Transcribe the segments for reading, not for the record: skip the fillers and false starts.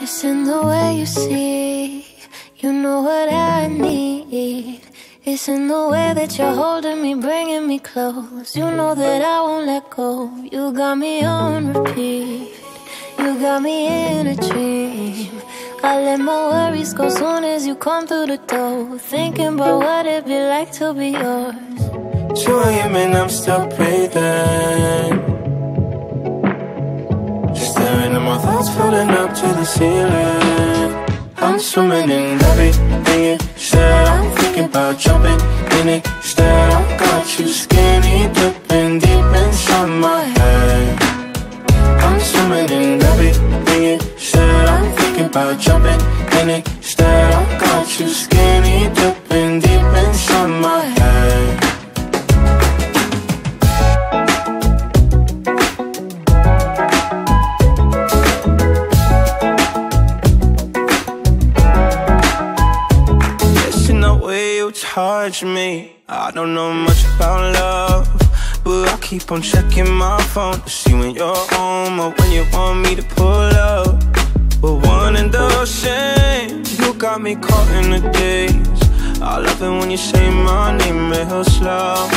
It's in the way you see, you know what I need. It's in the way that you're holding me, bringing me close. You know that I won't let go. You got me on repeat, you got me in a dream. I let my worries go soon as you come through the door, thinking about what it'd be like to be yours. 2 a.m. and I'm still breathing, staring at my thoughts floating up to the ceiling. I'm swimming in everything you said. I'm thinking about jumping in it. Instead, I got you skinny dipping deep inside my head. I'm swimming in everything you said. I'm thinking about jumping in it. Instead, I got you skinny dipping deep inside my head. Charge me. I don't know much about love, but I keep on checking my phone to see when you're home or when you want me to pull up. But one and the same, you got me caught in the daze. I love it when you say my name real slow.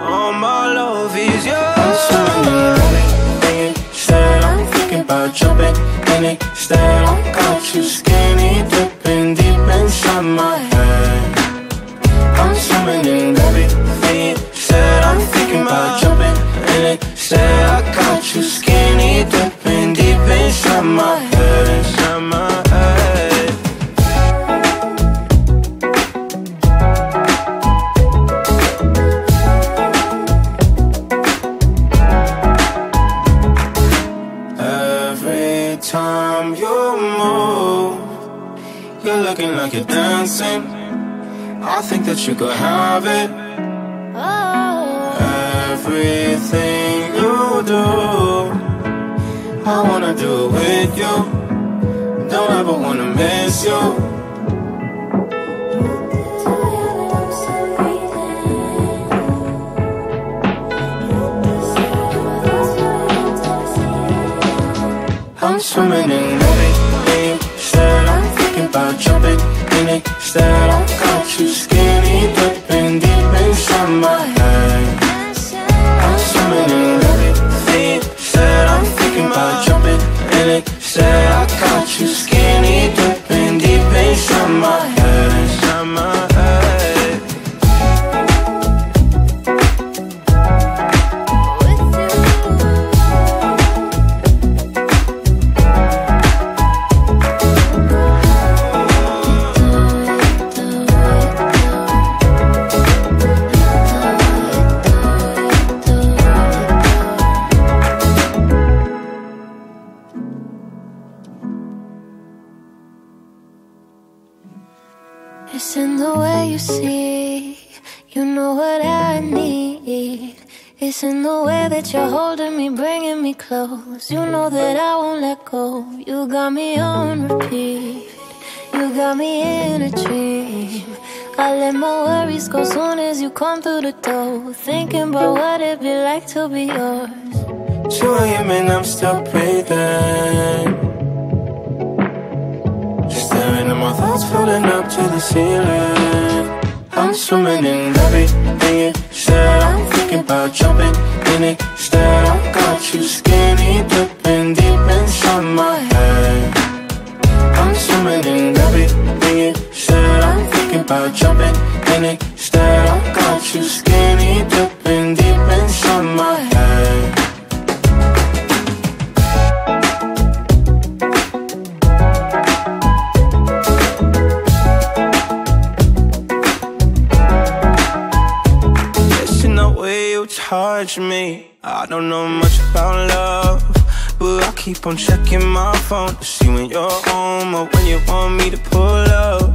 All my love is yours. I'm swimming in everything you said. I'm thinking about jumping in it. Instead, I got you skinny dipping deep inside my head. I'm swimming in everything you said. I'm thinking about jumping in it. Said I got you skinny dipping deep inside my head, inside my head. Every time you move, you're looking like you're dancing. I think that you could have it. Oh. Everything you do, I wanna do it with you. Don't ever wanna miss you. I'm swimming in everything you said. I'm thinking about jumping. Instead, I got you skinny dipping deep inside my head. I'm swimming in everything. Said I'm thinking about jumping in it. Said I got you skinny dipping deep inside my head, inside my head. It's in the way you see, you know what I need. It's in the way that you're holding me, bringing me close. You know that I won't let go. You got me on repeat, you got me in a dream. I let my worries go soon as you come through the door, thinking about what it'd be like to be yours. 2 a.m. and I'm still breathing, staring at my thoughts floating up to the ceiling. I'm swimming in everything you said. I'm thinking about jumping in it. Instead, I got you skinny dipping deep inside my head. I'm swimming in everything you said. I'm thinking about jumping in it. Instead, I got you skinny dipping deep inside my head. Charge me. I don't know much about love, but I keep on checking my phone to see when you're home or when you want me to pull up.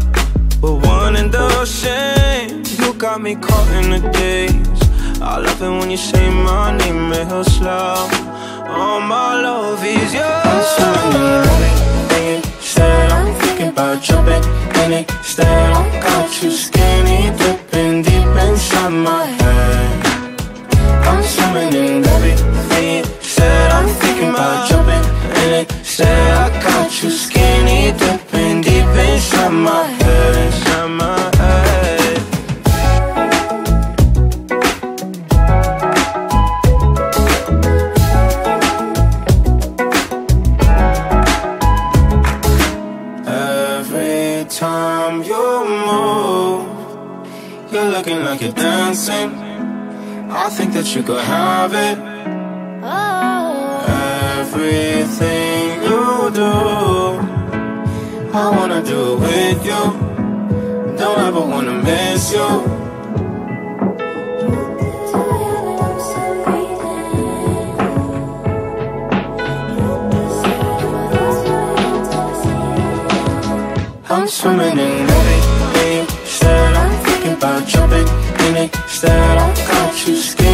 But one and the same, you got me caught in the daze. I love it when you say my name real slow. All my love is yours. I'm swimming in everything you said. I'm thinking about jumping in it. Instead, I got you skinny dipping deep inside my head. I'm swimming in everything you said. I'm thinking about jumping in it. Said I caught you skinny dipping deep inside my head, inside my head. Every time you move, you're looking like you're dancing. I think that you could have it. Everything you do, I wanna do it with you. Don't ever wanna miss you. I'm swimming in it, instead I'm thinking about jumping in it, instead I caught you scared.